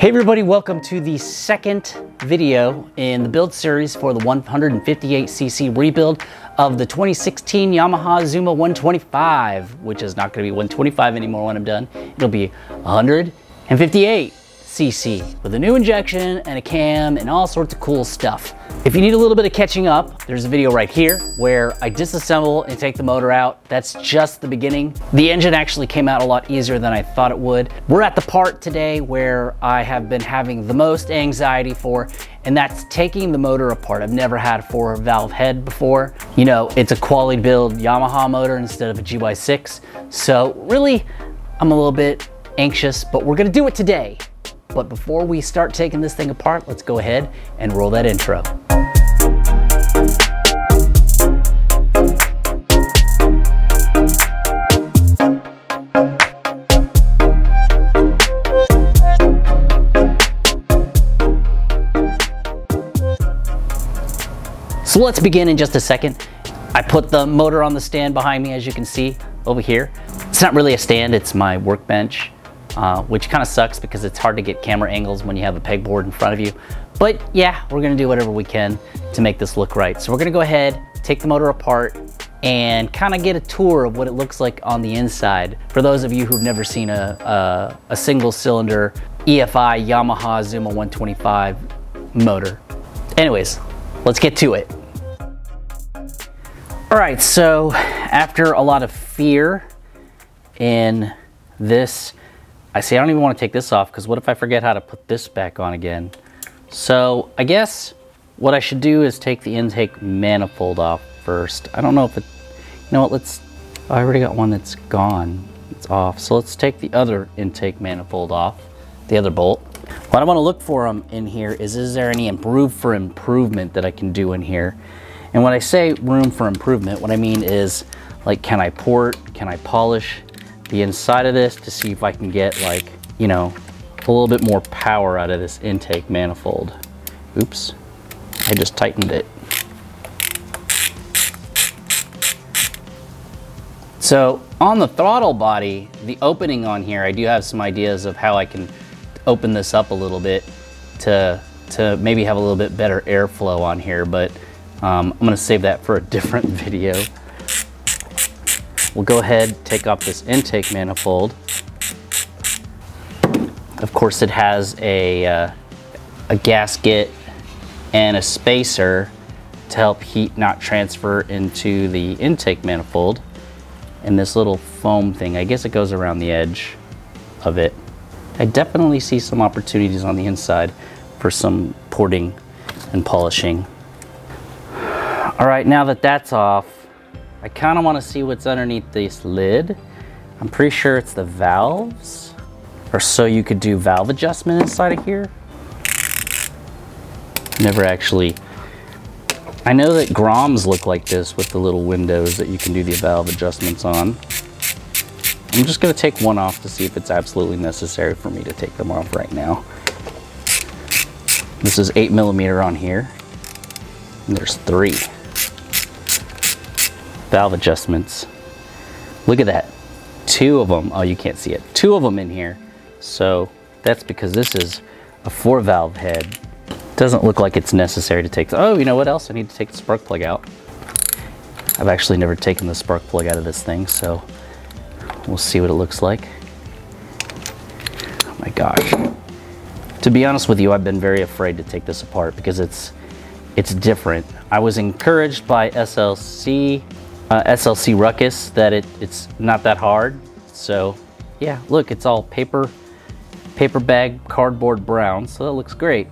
Hey everybody, welcome to the second video in the build series for the 158cc rebuild of the 2016 Yamaha Zuma 125, which is not going to be 125 anymore when I'm done. It'll be 158cc with a new injection and a cam and all sorts of cool stuff. If you need a little bit of catching up, there's a video right here where I disassemble and take the motor out. That's just the beginning. The engine actually came out a lot easier than I thought it would. We're at the part today where I have been having the most anxiety for, and that's taking the motor apart. I've never had a 4-valve head before. You know, it's a quality build Yamaha motor instead of a GY6. So really, I'm a little bit anxious, but we're gonna do it today. But before we start taking this thing apart, let's go ahead and roll that intro. So let's begin in just a second. I put the motor on the stand behind me, as you can see over here. It's not really a stand, it's my workbench. Which kind of sucks because it's hard to get camera angles when you have a pegboard in front of you. But yeah, we're gonna do whatever we can to make this look right. So we're gonna go ahead, take the motor apart, and kind of get a tour of what it looks like on the inside. For those of you who've never seen a single cylinder EFI Yamaha Zuma 125 motor. Anyways, let's get to it. All right, so after a lot of fear in this, I see I don't even want to take this off because what if I forget how to put this back on again? So I guess what I should do is take the intake manifold off first. I don't know if it, you know what, I already got one that's gone, it's off. So let's take the other intake manifold off, the other bolt. What I want to look for in here is there any room for improvement that I can do in here? And when I say room for improvement, what I mean is like, can I port, can I polish the inside of this to see if I can get like, you know, a little bit more power out of this intake manifold. Oops, I just tightened it. So on the throttle body, the opening on here, I do have some ideas of how I can open this up a little bit to maybe have a little bit better airflow on here, but I'm gonna save that for a different video. We'll go ahead, take off this intake manifold. Of course it has a gasket and a spacer to help heat not transfer into the intake manifold. And this little foam thing, I guess it goes around the edge of it. I definitely see some opportunities on the inside for some porting and polishing. All right, now that that's off, I kind of want to see what's underneath this lid. I'm pretty sure it's the valves, or so you could do valve adjustment inside of here. Never actually, I know that Groms look like this with the little windows that you can do the valve adjustments on. I'm just gonna take one off to see if it's absolutely necessary for me to take them off right now. This is 8mm on here, and there's 3. Valve adjustments. Look at that. 2 of them. Oh, you can't see it. 2 of them in here. So that's because this is a 4-valve head. Doesn't look like it's necessary to take. Oh, you know what else? I need to take the spark plug out. I've actually never taken the spark plug out of this thing, so we'll see what it looks like. Oh my gosh. To be honest with you, I've been very afraid to take this apart because it's different. I was encouraged by SLC ruckus that it's not that hard. So yeah, look, it's all paper bag, cardboard brown. So that looks great.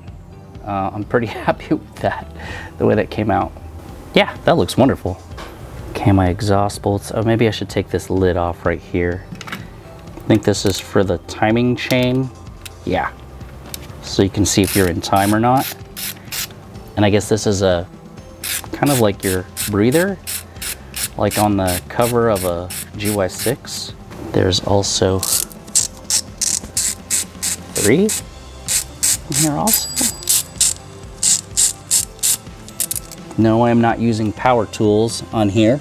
I'm pretty happy with that, the way that came out. Yeah, that looks wonderful. Okay, my exhaust bolts. Oh, maybe I should take this lid off right here. I think this is for the timing chain. Yeah. So you can see if you're in time or not. And I guess this is a kind of like your breather, like on the cover of a GY6. There's also 3 in here also. No, I am not using power tools on here.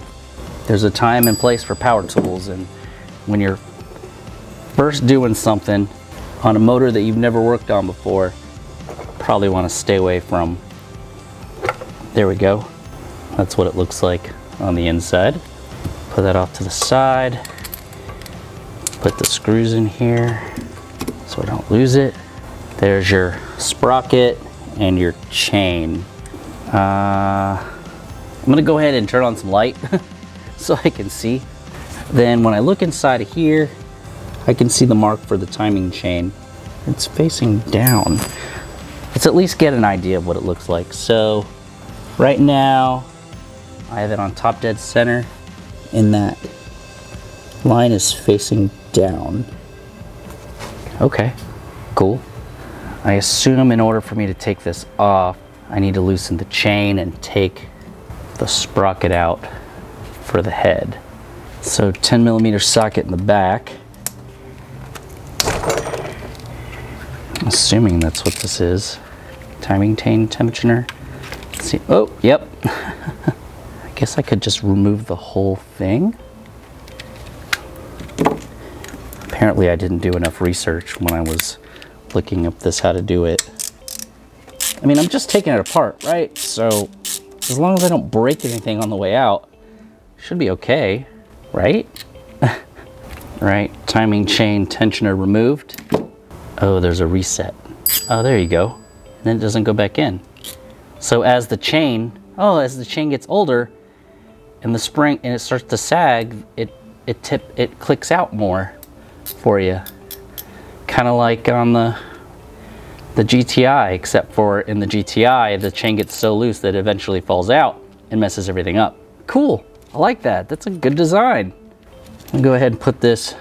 There's a time and place for power tools, and when you're first doing something, on a motor that you've never worked on before, probably want to stay away from. There we go. That's what it looks like on the inside. Put that off to the side. Put the screws in here so I don't lose it. There's your sprocket and your chain. I'm gonna go ahead and turn on some light so I can see. Then when I look inside of here, I can see the mark for the timing chain. It's facing down. Let's at least get an idea of what it looks like. So right now, I have it on top dead center, and that line is facing down. Okay, cool. I assume in order for me to take this off, I need to loosen the chain and take the sprocket out for the head. So 10mm socket in the back. I'm assuming that's what this is. Timing chain tensioner. Let's see, oh, yep. I guess I could just remove the whole thing. Apparently I didn't do enough research when I was looking up this how to do it. I mean, I'm just taking it apart, right? So as long as I don't break anything on the way out, it should be okay, right? Right, timing chain tensioner removed. Oh, there's a reset. Oh, there you go. And then it doesn't go back in. So as the chain, gets older and the spring, and it starts to sag, it clicks out more for you. Kind of like on the GTI, except for in the GTI, the chain gets so loose that it eventually falls out and messes everything up. Cool, I like that. That's a good design. I'll go ahead and put this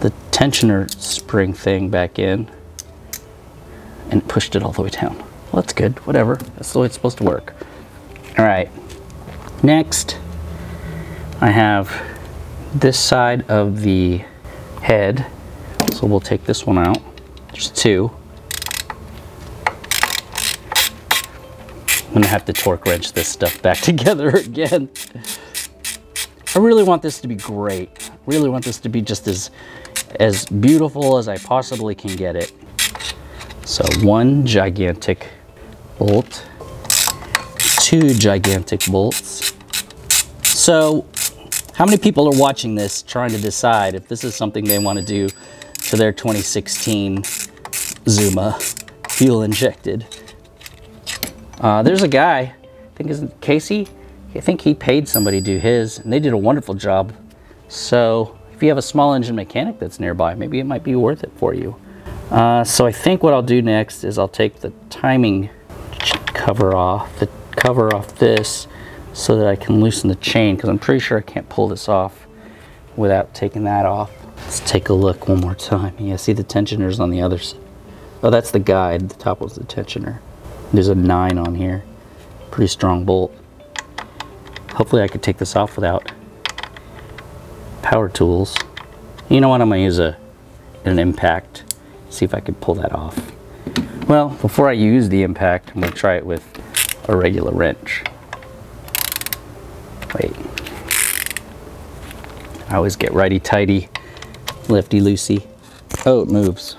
the tensioner spring thing back in, and pushed it all the way down. Well, that's good, whatever. That's the way it's supposed to work. All right, next I have this side of the head. So we'll take this one out, there's two. I'm gonna have to torque wrench this stuff back together again. I really want this to be great. I really want this to be just as beautiful as I possibly can get it. So one gigantic bolt, two gigantic bolts. So how many people are watching this trying to decide if this is something they want to do to their 2016 Zuma fuel injected? There's a guy, I think isn't Casey? I think he paid somebody to do his, and they did a wonderful job. So if you have a small engine mechanic that's nearby, maybe it might be worth it for you. So I think what I'll do next is I'll take the timing cover off, this, so that I can loosen the chain, because I'm pretty sure I can't pull this off without taking that off. Let's take a look one more time. Yeah, see the tensioner's on the other side. Oh, that's the guide. The top was the tensioner. There's a 9 on here. Pretty strong bolt. Hopefully I could take this off without power tools. You know what, I'm gonna use an impact, see if I could pull that off. Well, before I use the impact, I'm gonna try it with a regular wrench. Wait, I always get righty-tighty, lefty-loosey. Oh, it moves.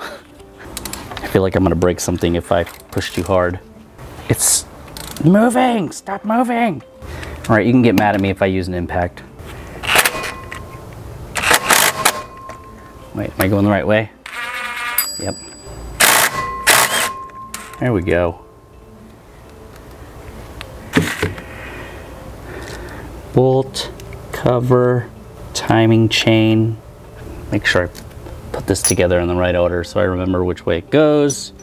I feel like I'm gonna break something if I push too hard. It's moving, stop moving. All right, you can get mad at me if I use an impact. Wait, am I going the right way? Yep. There we go. Bolt, cover, timing chain. Make sure I put this together in the right order so I remember which way it goes.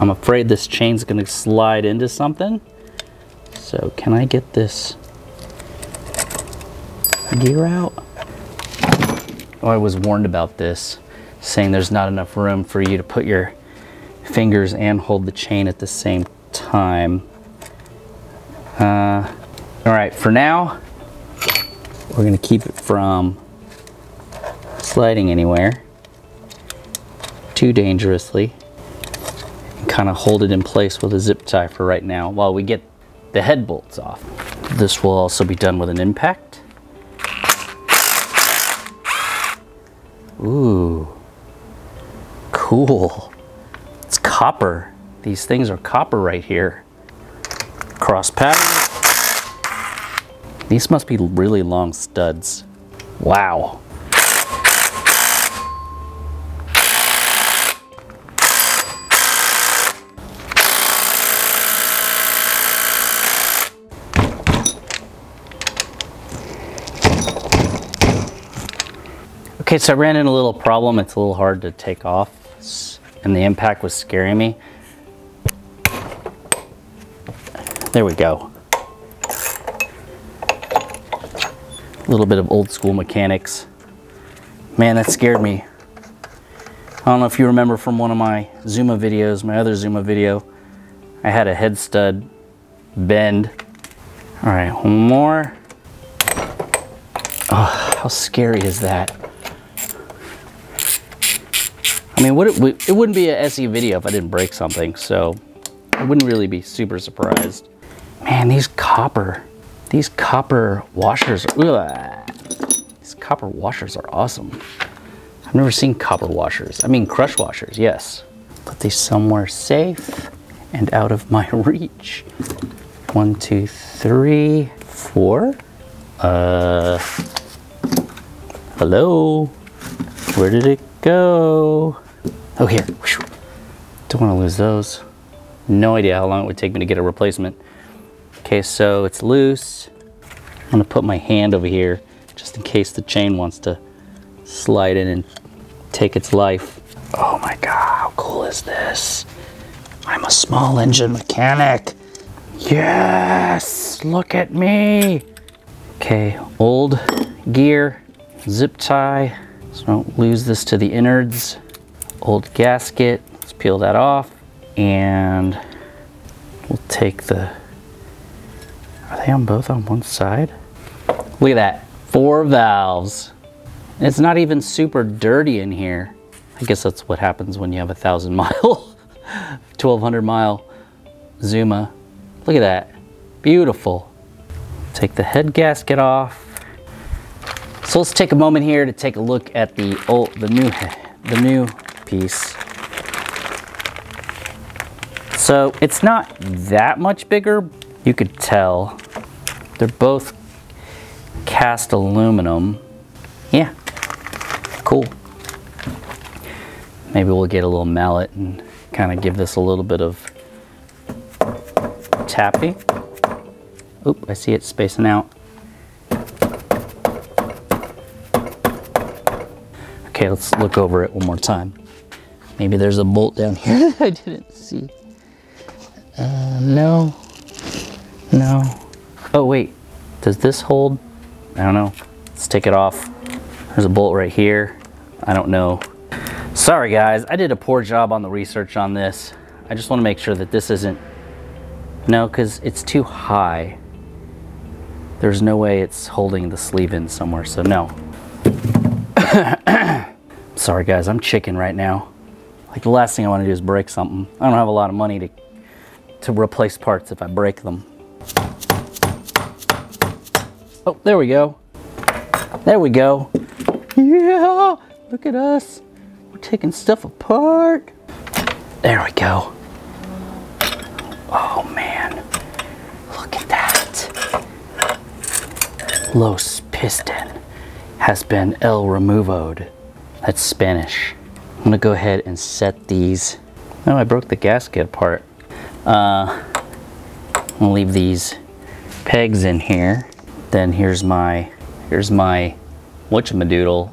I'm afraid this chain's gonna slide into something. So can I get this gear out? Oh, I was warned about this, saying there's not enough room for you to put your fingers and hold the chain at the same time. All right, for now, we're gonna keep it from sliding anywhere too dangerously. Kind of hold it in place with a zip tie for right now while we get the head bolts off. This will also be done with an impact. Ooh, cool. copper. These things are copper right here. Cross pattern. These must be really long studs. Wow. Okay, so I ran into a little problem. It's a little hard to take off, and the impact was scaring me. There we go. A little bit of old school mechanics. Man, that scared me. I don't know if you remember from one of my Zuma videos, my other Zuma video, I had a head stud bend. All right, one more. Oh, how scary is that? I mean, it wouldn't be an SE video if I didn't break something, so I wouldn't really be super surprised. Man, these copper washers are awesome. I've never seen copper washers. I mean, crush washers, yes. Put these somewhere safe and out of my reach. 1, 2, 3, 4. Hello? Where did it go? Oh, here. Don't want to lose those. No idea how long it would take me to get a replacement. Okay, so it's loose. I'm gonna put my hand over here just in case the chain wants to slide in and take its life. Oh my God, how cool is this? I'm a small engine mechanic. Yes, look at me. Okay, old gear, zip tie. So don't lose this to the innards. Old gasket, let's peel that off. And we'll take the, are they on both on one side? Look at that, 4 valves. And it's not even super dirty in here. I guess that's what happens when you have a 1,000 mile, 1,200 mile Zuma. Look at that, beautiful. Take the head gasket off. So let's take a moment here to take a look at the new piece. So it's not that much bigger. You could tell. They're both cast aluminum. Yeah, cool. Maybe we'll get a little mallet and kind of give this a little bit of tapping. Oop, I see it spacing out. Okay, let's look over it one more time. Maybe there's a bolt down here that I didn't see. No, no. Oh wait, does this hold? I don't know. Let's take it off. There's a bolt right here. I don't know. Sorry guys, I did a poor job on the research on this. I just want to make sure that this isn't, no, because it's too high. There's no way it's holding the sleeve in somewhere, so no. Sorry guys, I'm chicken right now. Like the last thing I want to do is break something. I don't have a lot of money to replace parts if I break them. Oh, there we go. There we go. Yeah, look at us. We're taking stuff apart. There we go. Oh man, look at that. Los piston has been el removed. That's Spanish. I'm gonna go ahead and set these. Oh, I broke the gasket apart. I'm gonna leave these pegs in here. Then here's my whatchamadoodle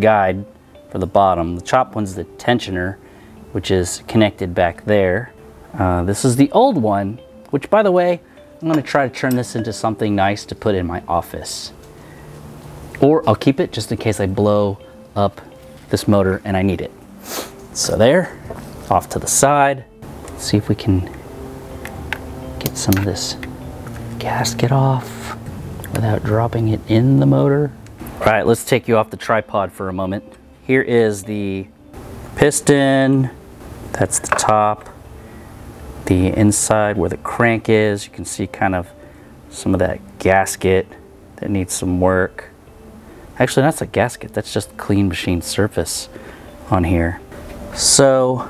guide for the bottom. The chopped one's the tensioner, which is connected back there. This is the old one, which by the way, I'm gonna try to turn this into something nice to put in my office. Or I'll keep it just in case I blow up this motor and I need it. So there, off to the side. See if we can get some of this gasket off without dropping it in the motor. All right, let's take you off the tripod for a moment. Here is the piston. That's the top. The inside where the crank is. You can see kind of some of that gasket that needs some work. Actually, that's a gasket. That's just clean machine surface on here. So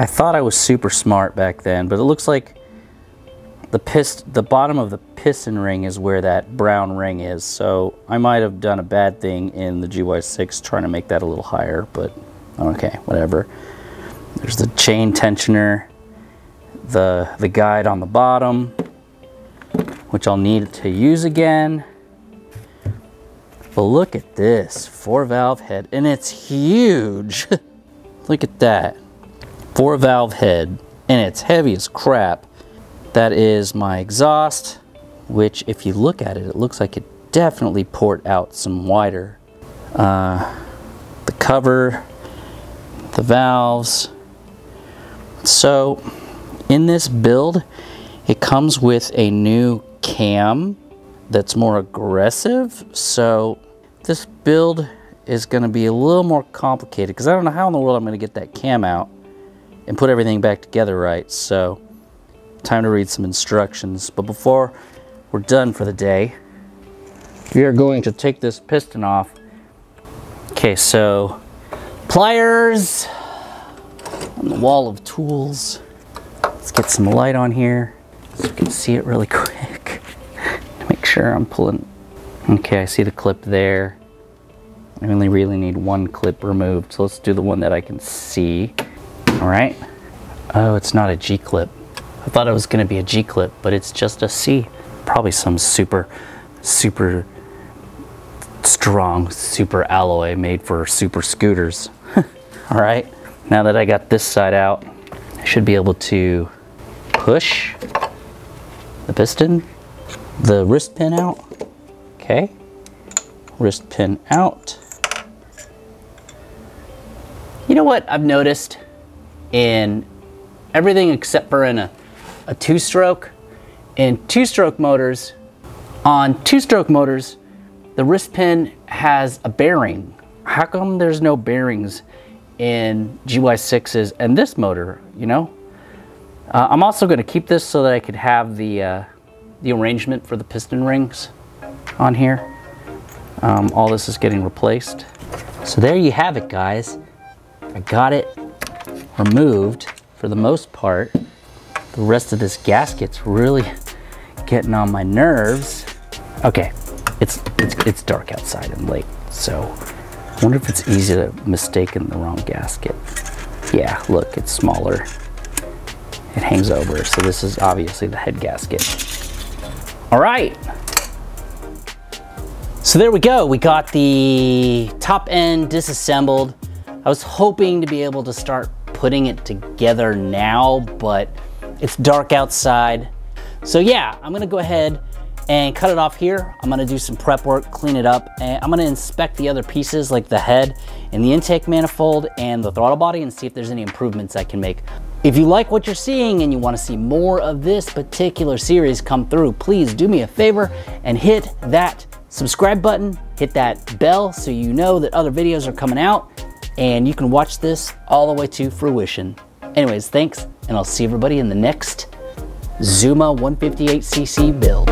I thought I was super smart back then, but it looks like the bottom of the piston ring is where that brown ring is, so I might have done a bad thing in the GY6 trying to make that a little higher, but okay, whatever. There's the chain tensioner, the guide on the bottom, which I'll need to use again. But look at this 4-valve head, and it's huge. Look at that 4-valve head, and it's heavy as crap. That is my exhaust, which if you look at it, it looks like it definitely poured out some wider. The cover, the valves. So in this build, it comes with a new cam that's more aggressive. So this build is gonna be a little more complicated because I don't know how in the world I'm gonna get that cam out and put everything back together right. So time to read some instructions, but before we're done for the day, we are going to take this piston off. Okay, so pliers on the wall of tools. Let's get some light on here so you can see it really quick to make sure I'm pulling. Okay, I see the clip there. I only really need one clip removed, so let's do the one that I can see. All right. Oh, it's not a G-clip. I thought it was going to be a G-clip, but it's just a C. Probably some super strong super alloy made for super scooters. All right, now that I got this side out, I should be able to push the piston, the wrist pin out. Okay, wrist pin out. You know what I've noticed in everything except for in a two-stroke. On two-stroke motors, the wrist pin has a bearing. How come there's no bearings in GY6s and this motor, you know? I'm also gonna keep this so that I could have the arrangement for the piston rings on here. All this is getting replaced. So there you have it, guys. I got it removed for the most part. The rest of this gasket's really getting on my nerves. Okay, it's dark outside and late, so I wonder if it's easy to mistake in the wrong gasket. Yeah, look, it's smaller. It hangs over, so this is obviously the head gasket. All right. So there we go. We got the top end disassembled. I was hoping to be able to start putting it together now, but it's dark outside. So yeah, I'm gonna go ahead and cut it off here. I'm gonna do some prep work, clean it up, and I'm gonna inspect the other pieces like the head and the intake manifold and the throttle body and see if there's any improvements I can make. If you like what you're seeing and you wanna see more of this particular series come through, please do me a favor and hit that subscribe button, hit that bell so you know that other videos are coming out and you can watch this all the way to fruition. Anyways, thanks, and I'll see everybody in the next Zuma 158cc build.